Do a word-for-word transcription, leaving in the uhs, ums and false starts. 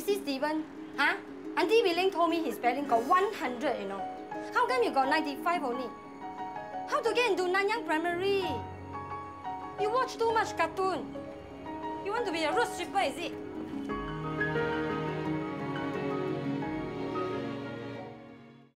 You see, Steven, huh? Auntie Willing told me his spelling got one hundred, you know. How come you got ninety-five only? How to get into Nanyang Primary? You watch too much cartoon. You want to be a road stripper, is it?